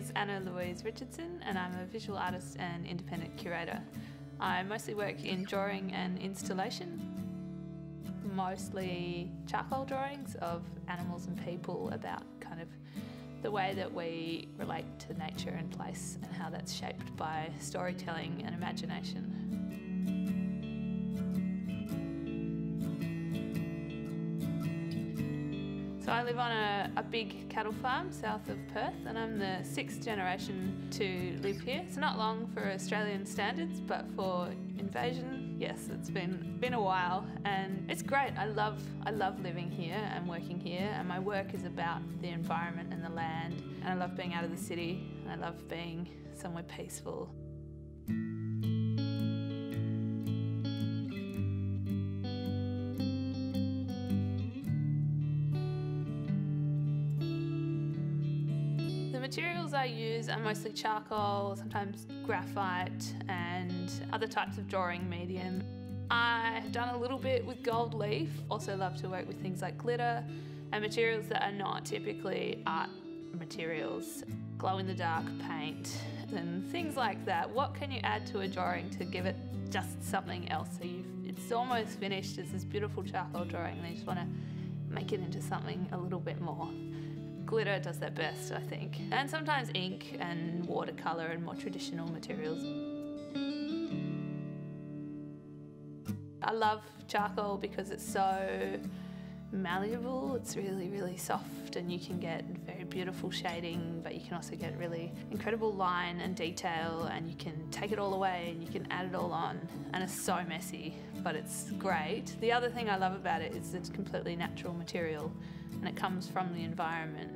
is Anna Louise Richardson and I'm a visual artist and independent curator. I mostly work in drawing and installation, mostly charcoal drawings of animals and people about kind of the way that we relate to nature and place and how that's shaped by storytelling and imagination. So I live on a big cattle farm south of Perth and I'm the sixth generation to live here. It's not long for Australian standards, but for invasion, yes, it's been a while, and it's great. I love living here and working here, and my work is about the environment and the land, and I love being out of the city and I love being somewhere peaceful. The materials I use are mostly charcoal, sometimes graphite and other types of drawing medium. I've done a little bit with gold leaf, also love to work with things like glitter and materials that are not typically art materials, glow-in-the-dark paint and things like that. What can you add to a drawing to give it just something else? So it's almost finished, it's this beautiful charcoal drawing and you just want to make it into something a little bit more. Glitter does that best, I think. And sometimes ink and watercolour and more traditional materials. I love charcoal because it's so malleable. It's really, really soft and you can get very beautiful shading, but you can also get really incredible line and detail, and you can take it all away and you can add it all on. And it's so messy, but it's great. The other thing I love about it is it's completely natural material and it comes from the environment.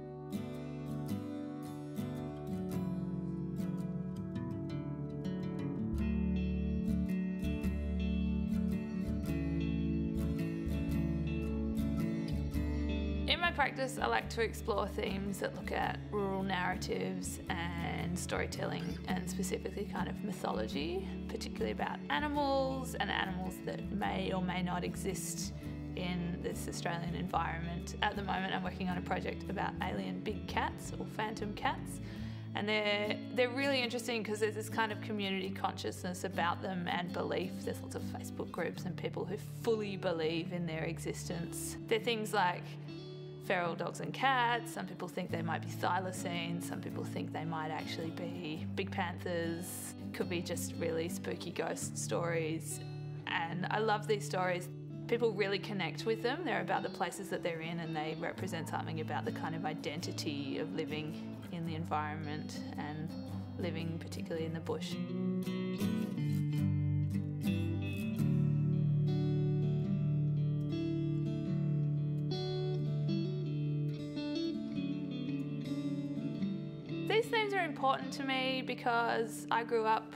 In my practice, I like to explore themes that look at rural narratives and storytelling, and specifically kind of mythology, particularly about animals and animals that may or may not exist in this Australian environment. At the moment, I'm working on a project about alien big cats or phantom cats, and they're really interesting because there's this kind of community consciousness about them and belief. There's lots of Facebook groups and people who fully believe in their existence. They're things like feral dogs and cats. Some people think they might be thylacines, some people think they might actually be big panthers. It could be just really spooky ghost stories, and I love these stories. People really connect with them. They're about the places that they're in and they represent something about the kind of identity of living in the environment and living particularly in the bush. These themes are important to me because I grew up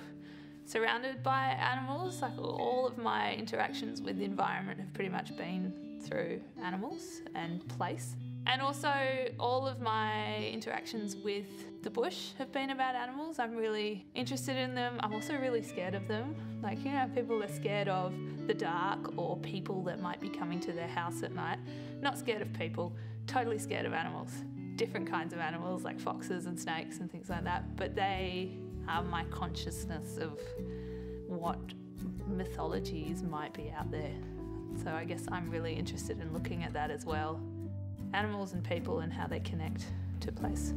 surrounded by animals. Like all of my interactions with the environment have pretty much been through animals and place. And also all of my interactions with the bush have been about animals. I'm really interested in them. I'm also really scared of them. Like, you know, people are scared of the dark or people that might be coming to their house at night. Not scared of people, totally scared of animals. Different kinds of animals like foxes and snakes and things like that, but they are my consciousness of what mythologies might be out there. So I guess I'm really interested in looking at that as well. Animals and people and how they connect to place.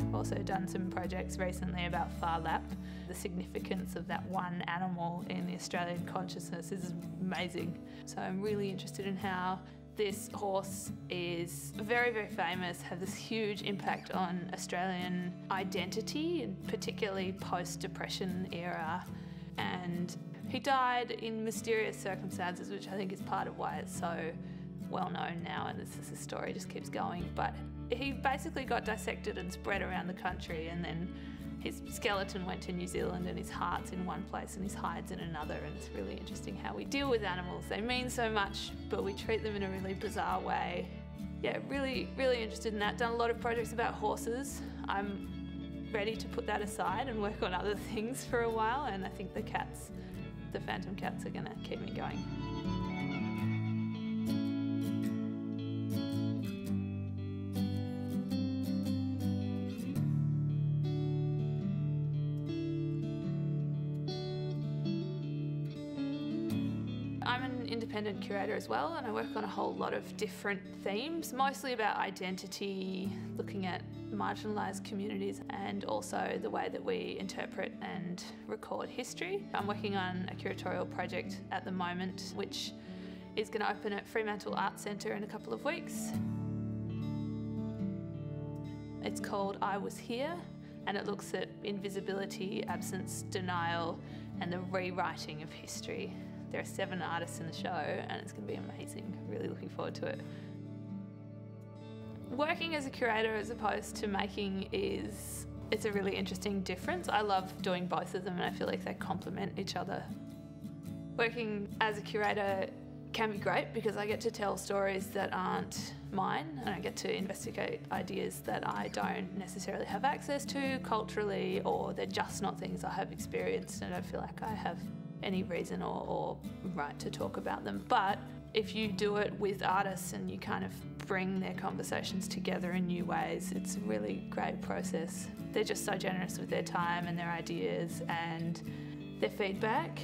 I've also done some projects recently about Phar Lap. The significance of that one animal in Australian consciousness is amazing. So I'm really interested in how this horse is very, very famous, have this huge impact on Australian identity, and particularly post-Depression era. And he died in mysterious circumstances, which I think is part of why it's so well known now, and this story just keeps going. But he basically got dissected and spread around the country, and then His skeleton went to New Zealand and his heart's in one place and his hide's in another, and it's really interesting how we deal with animals. They mean so much, but we treat them in a really bizarre way. Yeah, really, really interested in that. Done a lot of projects about horses. I'm ready to put that aside and work on other things for a while, and I think the cats, the phantom cats, are gonna keep me going. I'm an independent curator as well, and I work on a whole lot of different themes, mostly about identity, looking at marginalised communities, and also the way that we interpret and record history. I'm working on a curatorial project at the moment, which is going to open at Fremantle Arts Centre in a couple of weeks. It's called I Was Here, and it looks at invisibility, absence, denial, and the rewriting of history. There are 7 artists in the show, and it's going to be amazing. Really looking forward to it. Working as a curator as opposed to making it's a really interesting difference. I love doing both of them, and I feel like they complement each other. Working as a curator can be great because I get to tell stories that aren't mine, and I get to investigate ideas that I don't necessarily have access to culturally, or they're just not things I have experienced and I don't feel like I have any reason or right to talk about them. But if you do it with artists and you kind of bring their conversations together in new ways, it's a really great process. They're just so generous with their time and their ideas and their feedback.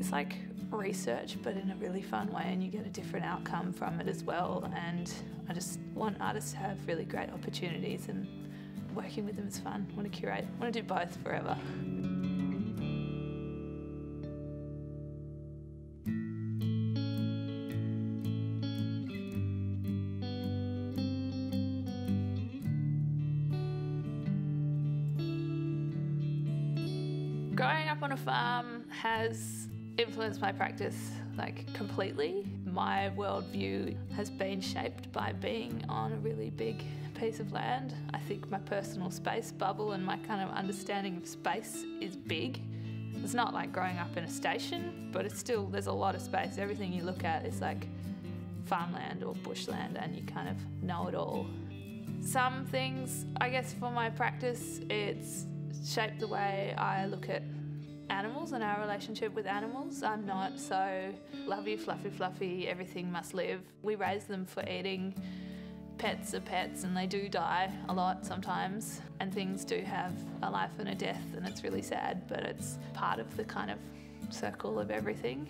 It's like research, but in a really fun way, and you get a different outcome from it as well. And I just want artists to have really great opportunities, and working with them is fun. I want to curate. I want to do both forever. Growing up on a farm has influenced my practice, like, completely. My worldview has been shaped by being on a really big piece of land. I think my personal space bubble and my kind of understanding of space is big. It's not like growing up in a station, but it's still, there's a lot of space. Everything you look at is like farmland or bushland, and you kind of know it all. Some things, I guess, for my practice, it's shaped the way I look at animals and our relationship with animals. I'm not so lovey, fluffy, fluffy, everything must live. We raise them for eating. Pets are pets, and they do die a lot sometimes, and things do have a life and a death, and it's really sad, but it's part of the kind of circle of everything.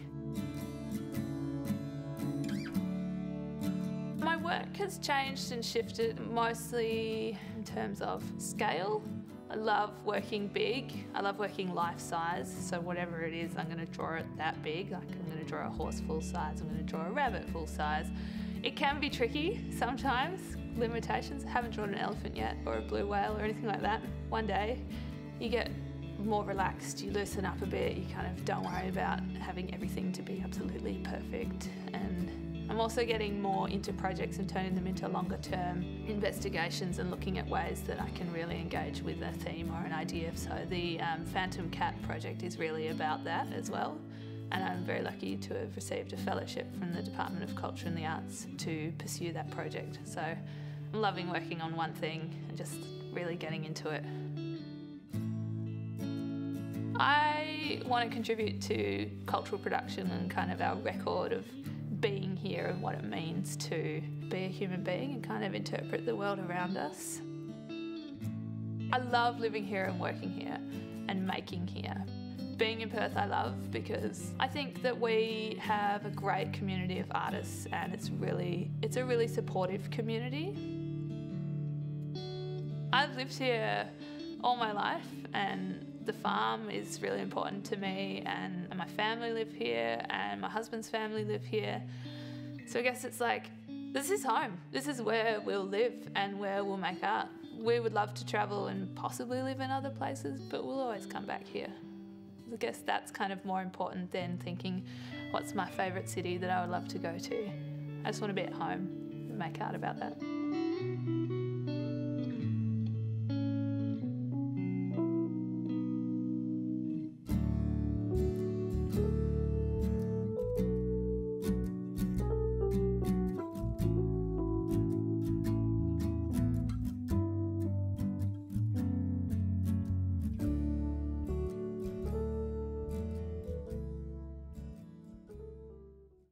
My work has changed and shifted mostly in terms of scale. I love working big. I love working life size, so whatever it is, I'm going to draw it that big. Like, I'm going to draw a horse full size, I'm going to draw a rabbit full size. It can be tricky sometimes, limitations. I haven't drawn an elephant yet, or a blue whale, or anything like that. One day you get more relaxed, you loosen up a bit, you kind of don't worry about having everything to be absolutely perfect. And I'm also getting more into projects and turning them into longer term investigations and looking at ways that I can really engage with a theme or an idea. So the Phantom Cat project is really about that as well. And I'm very lucky to have received a fellowship from the Department of Culture and the Arts to pursue that project. So I'm loving working on one thing and just really getting into it. I want to contribute to cultural production and kind of our record of being here and what it means to be a human being and kind of interpret the world around us. I love living here and working here and making here. Being in Perth I love because I think that we have a great community of artists, and it's a really supportive community. I've lived here all my life, and the farm is really important to me, and my family live here, and my husband's family live here. So I guess it's like, this is home. This is where we'll live and where we'll make art. We would love to travel and possibly live in other places, but we'll always come back here. I guess that's kind of more important than thinking, what's my favourite city that I would love to go to? I just want to be at home and make art about that.